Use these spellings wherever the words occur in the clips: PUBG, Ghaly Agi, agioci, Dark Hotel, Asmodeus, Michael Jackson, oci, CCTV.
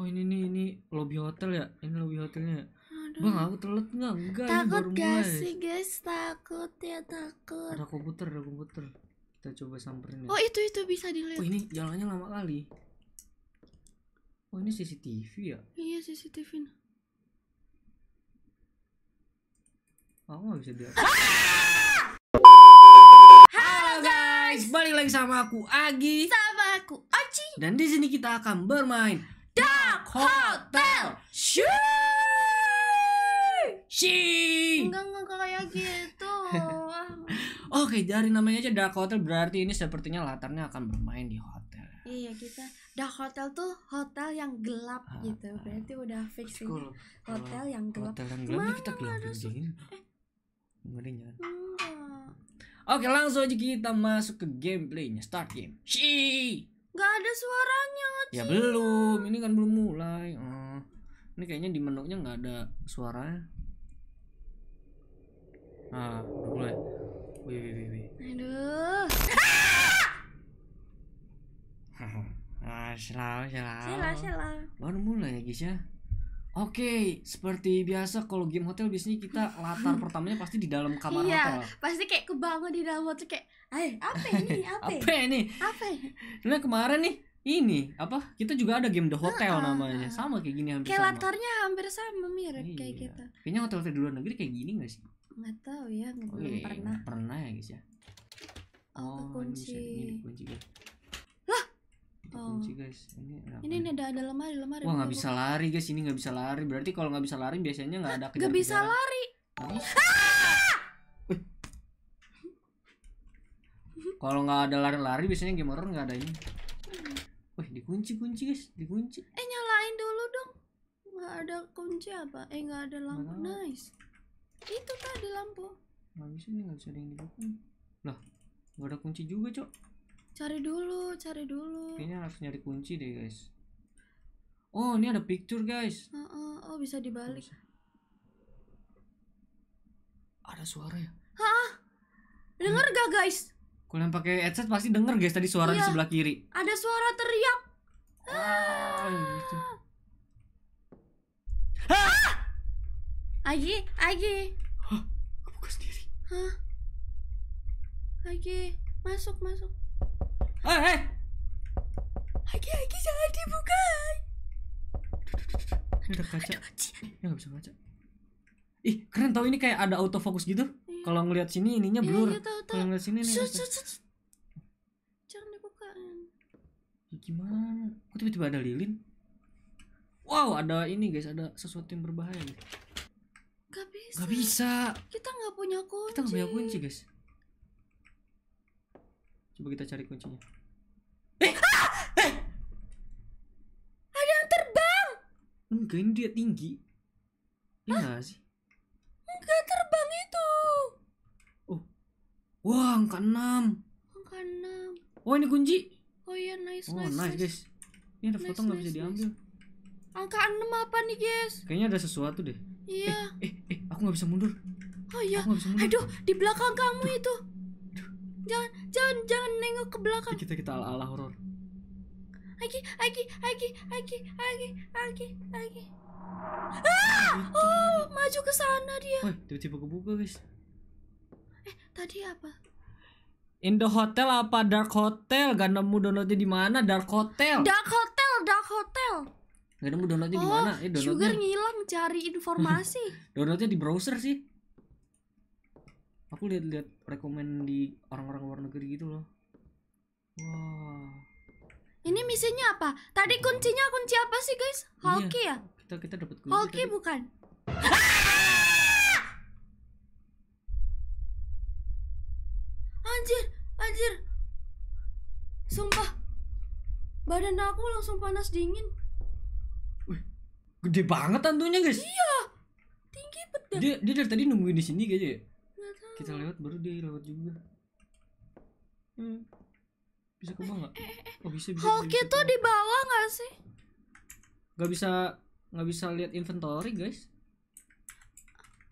Oh ini lobby hotel ya, ini lobby hotelnya. Aduh. Bang aku telat nggak? Enggak, takut gak sih guys, takut ya, takut. Ada komputer, kita coba samperin ya. Oh itu bisa dilihat. Oh ini jalannya lama kali. Oh ini CCTV ya? Iya CCTV. Aku nggak bisa lihat. Halo guys, balik lagi sama aku Agi. Sama aku Aci. Dan di sini kita akan bermain Dark Hotel. Enggak kayak gitu. Oke, dari namanya aja Dark Hotel berarti ini sepertinya latarnya akan bermain di hotel. Iya, kita Dark Hotel tuh hotel yang gelap gitu. Berarti udah fix ini. Hotel yang gelap. Hotel yang gelap kita kelihatin gini. Ngerinya. Oke, langsung aja kita masuk ke gameplaynya. Start game. Gak ada suaranya. Ya belum, ini kan belum mulai. Ini kayaknya di menunya nggak ada suaranya. Nah, mulai. Wih. Aduh. Salah. Baru mulai ya guys ya. Oke, seperti biasa kalau game hotel biasanya kita latar pertamanya pasti di dalam kamar hotel. Iya, pasti kayak kebangun di dalam hotel kayak, apa ini? Nah kemarin nih, ini apa? Kita juga ada game The Hotel namanya, sama kayak gini hampir kayak sama. Kayak latarnya hampir sama, mirip kayak kita. Kayaknya hotel-hotel di luar negeri kayak gini nggak sih? Nggak tahu ya, belum pernah. Pernah ya guys ya. Oh, kunci. Kunci guys, ini ada lemari. Wah nggak bisa lari guys, ini nggak bisa lari. Berarti kalau nggak bisa lari biasanya nggak ada kejar-kejaran. Nggak bisa lari. Kalau nggak ada lari-lari biasanya game horror nggak ada ini. Wah dikunci guys, dikunci. Nyalain dulu dong. Nggak ada kunci apa? Nggak ada lampu. Nice. Itu tadi lampu. Nggak bisa ada yang dibuka. Lah nggak ada kunci juga cok. Cari dulu. Kayaknya harus nyari kunci deh guys. Oh ini ada picture guys. Oh bisa dibalik. Ada suara ya? Dengar gak guys? Kalau yang pakai headset pasti denger guys tadi suara di sebelah kiri. Ada suara teriak. Gitu. Agi. Kebuka sendiri. Agi masuk. Lagi jangan dibuka. Ini ada kaca. Ya nggak bisa kaca. Ih keren tau ini kayak ada autofocus gitu. Kalau ngelihat sini ininya blur. Kalau ngelihat sini nih. Jangan dibuka. Gimana? Kok tiba-tiba ada lilin? Wow ada ini guys, ada sesuatu yang berbahaya. Gak bisa. Kita nggak punya kunci guys. Coba kita cari kuncinya. Ada yang terbang. Enggak, ini dia tinggi. Iya sih. Enggak terbang itu. Oh. Wah, angka 6. Oh, ini kunci. Oh iya, nice guys. Ini ada foto nggak bisa diambil. Angka 6 apa nih, guys? Kayaknya ada sesuatu deh. Iya. Aku nggak bisa mundur. Oh iya. Aduh, di belakang kamu itu. Jangan nengok ke belakang. Kita ala-ala horor. Agi. Maju ke sana dia. Wah, tiba-tiba kebuka, guys. Tadi apa? In the hotel apa Dark Hotel? Gak nemu downloadnya di mana? Dark Hotel. Gak nemu downloadnya di mana? Sugar ngilang cari informasi. Downloadnya di browser sih. Aku lihat-lihat rekomend di orang-orang luar negeri gitu loh. Wah. Ini misinya apa? Tadi kuncinya kunci apa sih guys? Hoki ya? Kita dapat kunci. Hoki bukan. Anjir. Sumpah. Badan aku langsung panas dingin. Wih. Gede banget hantunya guys. Iya. Tinggi banget. Dia dari tadi nungguin di sini kayaknya ya. Kita lewat baru dia lewat juga. Bisa ke bawah nggak? Oh bisa. Hoki tuh di bawah nggak sih? Nggak bisa lihat inventory guys.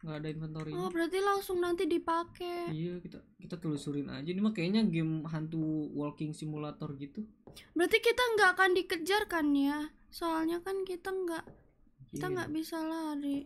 Nggak ada inventory. Oh berarti langsung nanti dipakai. Iya kita telusurin aja. Ini mah kayaknya game hantu walking simulator gitu. Berarti kita nggak akan dikejar kan ya? Soalnya kan kita nggak bisa lari.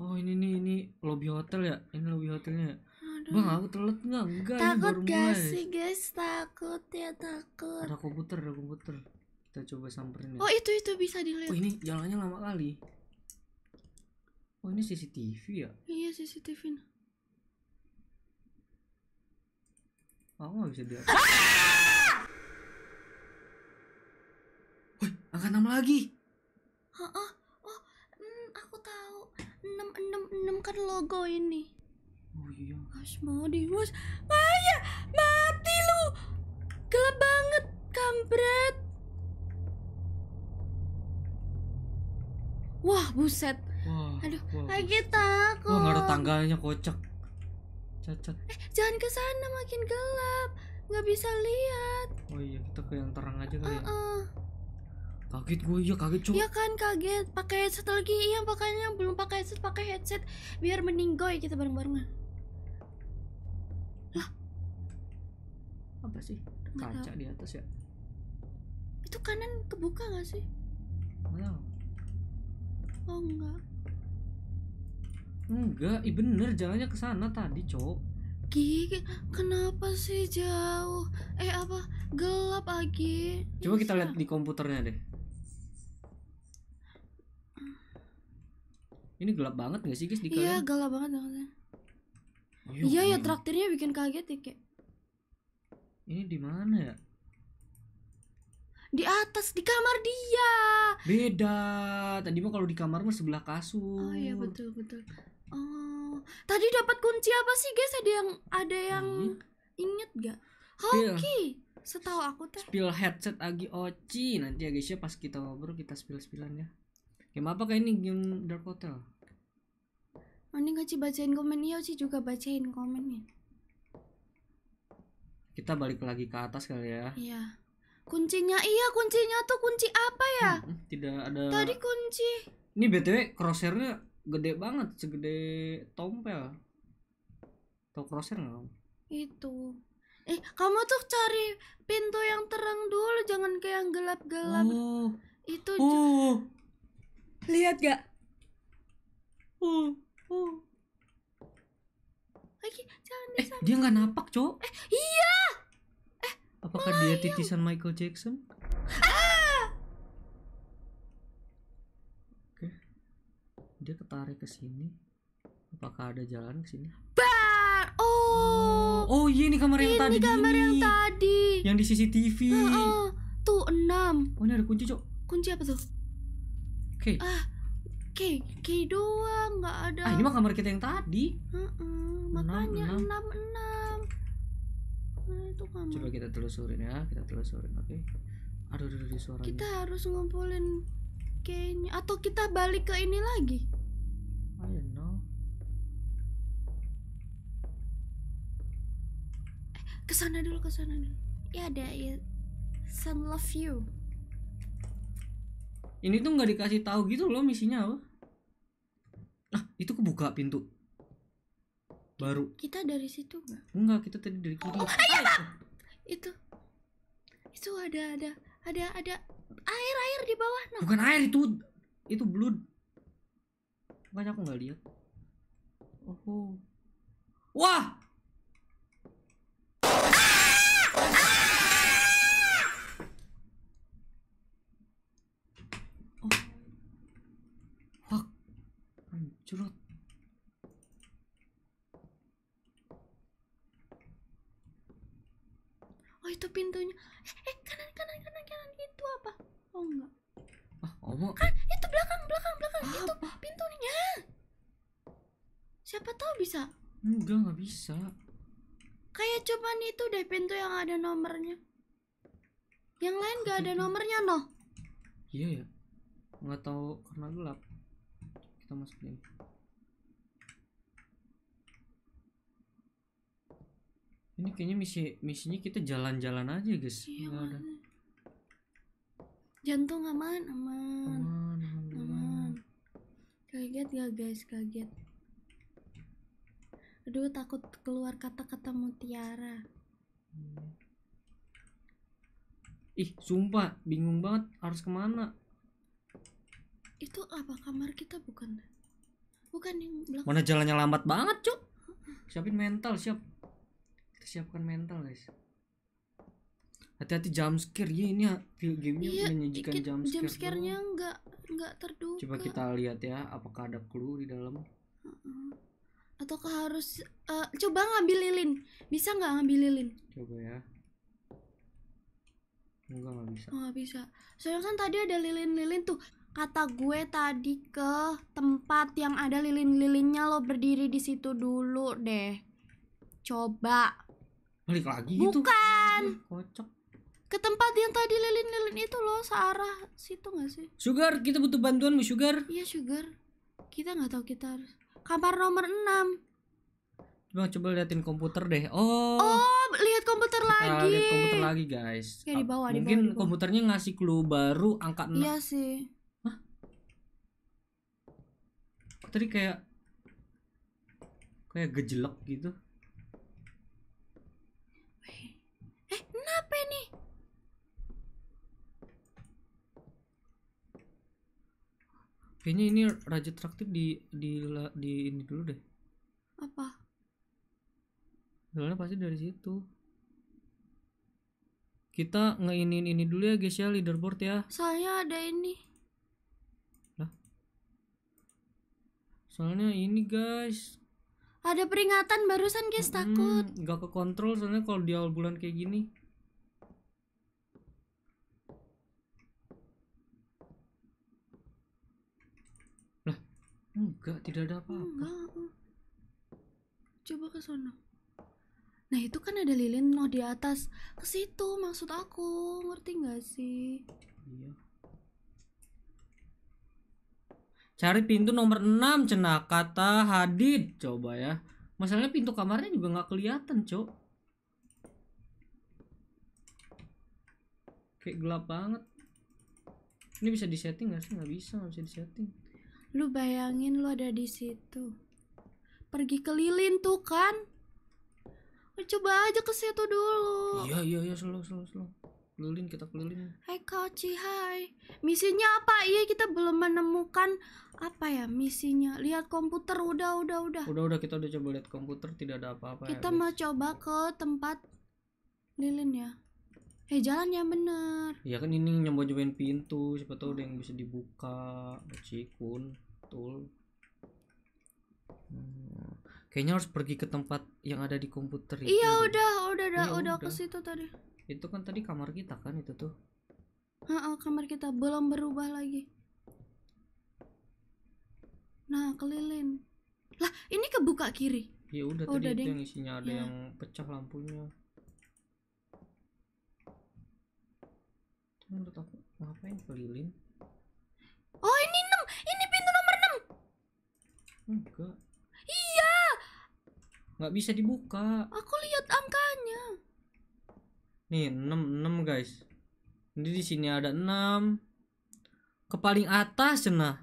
Oh ini nih, ini lobby hotel ya, ini lobby hotelnya. Aduh. Bang aku telat nggak? Enggak. Takut gak sih guys? Takut ya, takut. Ada komputer, ada komputer. Kita coba samperin ya. Oh itu bisa dilihat. Oh ini jalannya lama kali. Oh ini CCTV ya? Iya CCTV. Aku nggak bisa lihat. Woi angka 6 lagi. Aku tahu 6 kan logo ini. Oh iya. Asmodeus. Maya mati lu. Gelap banget kampret. Wah buset. Wah, aduh, wah, lagi takut. Wah, nggak ada tangganya, kocak. Cacat. Jangan ke sana, makin gelap. Nggak bisa lihat. Oh iya, kita ke yang terang aja kali ya. Kaget gue, iya kaget cuy. Iya kan kaget. Pakai headset lagi, iya pakainya belum pakai headset, pakai headset biar meninggoy kita bareng-barengan. Lah. Apa sih? Kaca di atas ya. Itu kanan kebuka nggak sih? Wow. Oh enggak. Enggak, bener jalannya ke sana tadi, Cok. Gigi, kenapa sih jauh? Gelap lagi. Coba kita lihat di komputernya deh. Ini gelap banget gak sih, guys, di kalian? Iya, gelap banget namanya. Iya, ya traktirnya bikin kaget ya, Kek. Ini di mana ya? Di atas, di kamar dia. Beda. Tadi mah kalau di kamar mah sebelah kasur. Oh iya, betul, betul. Oh, tadi dapat kunci apa sih guys? Ada yang inget gak? Hoki, setahu aku teh. Spill headset Agi Oci nanti ya guys ya, pas kita ngobrol kita spill-spillan ya. Game apa kayak ini, game Dark Hotel? Mending Oci bacain komen ya, Oci juga bacain komennya. Kita balik lagi ke atas kali ya. Iya. Kuncinya, iya kuncinya tuh kunci apa ya? Tidak ada. Tadi kunci. Ini BTW crosshairnya gede banget, segede tompel. Tau crosshair nggak? Itu kamu tuh cari pintu yang terang dulu, jangan kayak yang gelap-gelap. Oh. Itu lihat gak? Lagi jangan disana. Dia nggak napak Cok. Iya. Apakah dia titisan Michael Jackson? Oke. Dia ketarik ke sini. Apakah ada jalan ke sini? Oh iya ini kamar yang tadi. Ini kamar yang tadi. Yang di CCTV. Tuh 6. Oh ini ada kunci Cok. Kunci apa tuh? Oke. K doang nggak ada. Ini mah kamar kita yang tadi. Makanya 6. Itu kamar. Coba kita telusurin ya, oke. Aduh suaranya. Kita harus ngumpulin kayaknya, atau kita balik ke ini lagi. I don't know. Kesana dulu. Ya ada ya. Some love you. Ini tuh nggak dikasih tahu gitu loh misinya apa? Nah itu kebuka pintu. Baru kita dari situ enggak kita tadi dari kiri. Itu ada air di bawah. No. Bukan air itu blood. Makanya aku nggak lihat. Wah. Fuck. Hancur. Itu pintunya. Kanan itu apa? Oh enggak. Kan itu belakang itu pintunya. Siapa tahu bisa? Enggak bisa. Kayak cuman itu deh pintu yang ada nomornya. Yang lain enggak ada nomornya noh. Iya ya. Enggak tahu karena gelap. Kita masukin. Ini kayaknya misinya kita jalan-jalan aja guys. Iya, ada. Jantung aman. Kaget gak guys? Kaget. Aduh takut keluar kata-kata mutiara. Ih, sumpah bingung banget harus kemana. Itu apa, kamar kita bukan? Bukan yang belakang. Mana jalannya lambat banget, Cuk. Siapin mental, Kita siapkan mental, guys. Hati-hati jump scare. Ya, ini game-nya menyajikan jump scare. Jump scare-nya enggak terduga. Coba kita lihat ya, apakah ada clue di dalam? Ataukah harus coba ngambil lilin? Bisa nggak ngambil lilin? Coba ya. Enggak, nggak bisa. Oh, nggak bisa. Soalnya kan tadi ada lilin-lilin tuh. Kata gue tadi ke tempat yang ada lilin-lilinnya, lo berdiri di situ dulu deh. Coba. Balik lagi gitu. Bukan. Kocok. Ke tempat yang tadi lilin-lilin itu lo, searah situ nggak sih? Sugar, kita butuh bantuanmu, Sugar. Iya, Sugar. Kita nggak tahu kita harus. Kamar nomor 6. Coba liatin komputer deh. Oh, lihat komputer lagi. Lihat komputer lagi, guys. Ya, di bawah, mungkin di bawah. Komputernya ngasih clue baru angka 6. Iya sih. Hah? Tadi kayak gejelek gitu. Kenapa nih? Kayaknya ini raja traktir di ini dulu deh. Apa? Soalnya pasti dari situ. Kita ngeinin ini dulu ya, guys ya, leaderboard ya. Soalnya ada ini. Lah. Soalnya ini, guys. Ada peringatan barusan, guys, takut. Nggak ke kontrol soalnya kalau di awal bulan kayak gini. Enggak, tidak ada apa-apa. Coba ke sana. Nah, itu kan ada lilin no di atas. Ke situ maksud aku. Ngerti nggak sih? Iya. Cari pintu nomor 6, Cena, kata Hadid. Coba ya. Masalahnya pintu kamarnya juga nggak kelihatan, Cok. Kayak gelap banget. Ini bisa disetting nggak sih? Nggak bisa disetting. Lu bayangin lu ada di situ. Pergi keliling tuh kan. Lu coba aja ke situ dulu. Iya, slow. Keliling, kita keliling. Hai Koci, hai. Misinya apa? Iya, kita belum menemukan apa ya misinya. Lihat komputer, udah. Udah, kita udah coba lihat komputer, tidak ada apa-apa. Kita ya, mau coba ke tempat lilin ya. Jalan yang bener. Ya kan ini nyoba-nyobain pintu, siapa tahu ada yang bisa dibuka. Cikun, tool. Kayaknya harus pergi ke tempat yang ada di komputer. Iya, udah ke situ tadi. Itu kan tadi kamar kita kan itu tuh. Heeh, kamar kita belum berubah lagi. Nah, keliling. Lah, ini kebuka kiri. Ya udah tadi itu yang isinya ada yang pecah lampunya. Menurut aku ngapain keliling? Oh, ini 6, ini pintu nomor 6. Enggak. Iya. Nggak bisa dibuka. Aku lihat angkanya. Nih 6, guys. Jadi di sini ada 6. Ke paling atas, nah.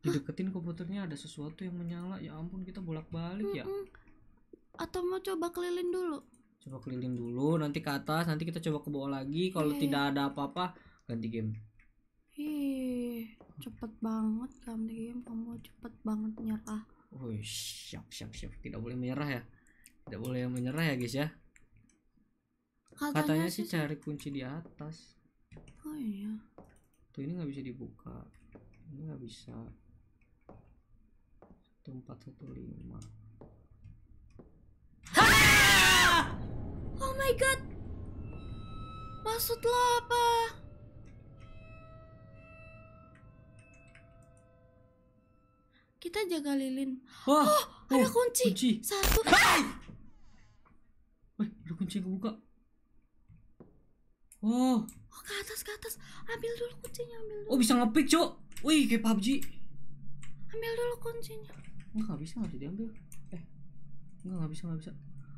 Dideketin komputernya ada sesuatu yang menyala. Ya ampun, kita bolak-balik ya. Atau mau coba keliling dulu? Coba keliling dulu, nanti ke atas, nanti kita coba ke bawah lagi. Kalau tidak ada apa-apa, ganti game. Cepet banget ganti game, kamu cepet banget nyerah. Siap. Tidak boleh menyerah ya. Tidak boleh menyerah ya, guys ya. Katanya sih cari kunci di atas. Oh iya. Tuh, ini nggak bisa dibuka. Ini nggak bisa. 1415. Oh my god, maksud lo apa? Kita jaga lilin. Ada kunci. Satu. Ada kunci yang kebuka. Ke atas, ambil dulu kuncinya, bisa ngepick, Cok. Wih, kayak PUBG. Ambil dulu kuncinya. Nggak bisa diambil. Nggak bisa.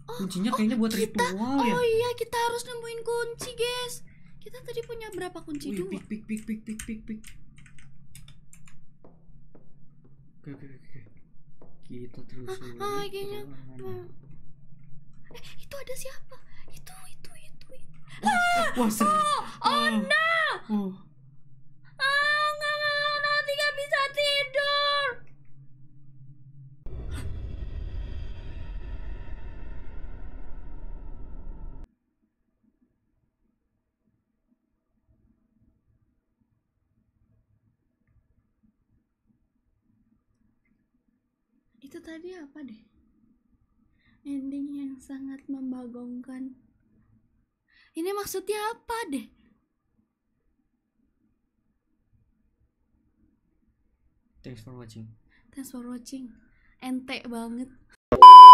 Kuncinya kayaknya buat ritual ya. Oh iya, kita harus nemuin kunci, guys. Kita tadi punya berapa kunci? 2. Pik. Oke. Kita terus. Kayaknya. Itu ada siapa? Itu. Wah, no! Nggak mau, nanti nggak bisa tidur. Itu tadi apa deh? Ending yang sangat membagongkan. Ini maksudnya apa deh? Thanks for watching. Ente banget.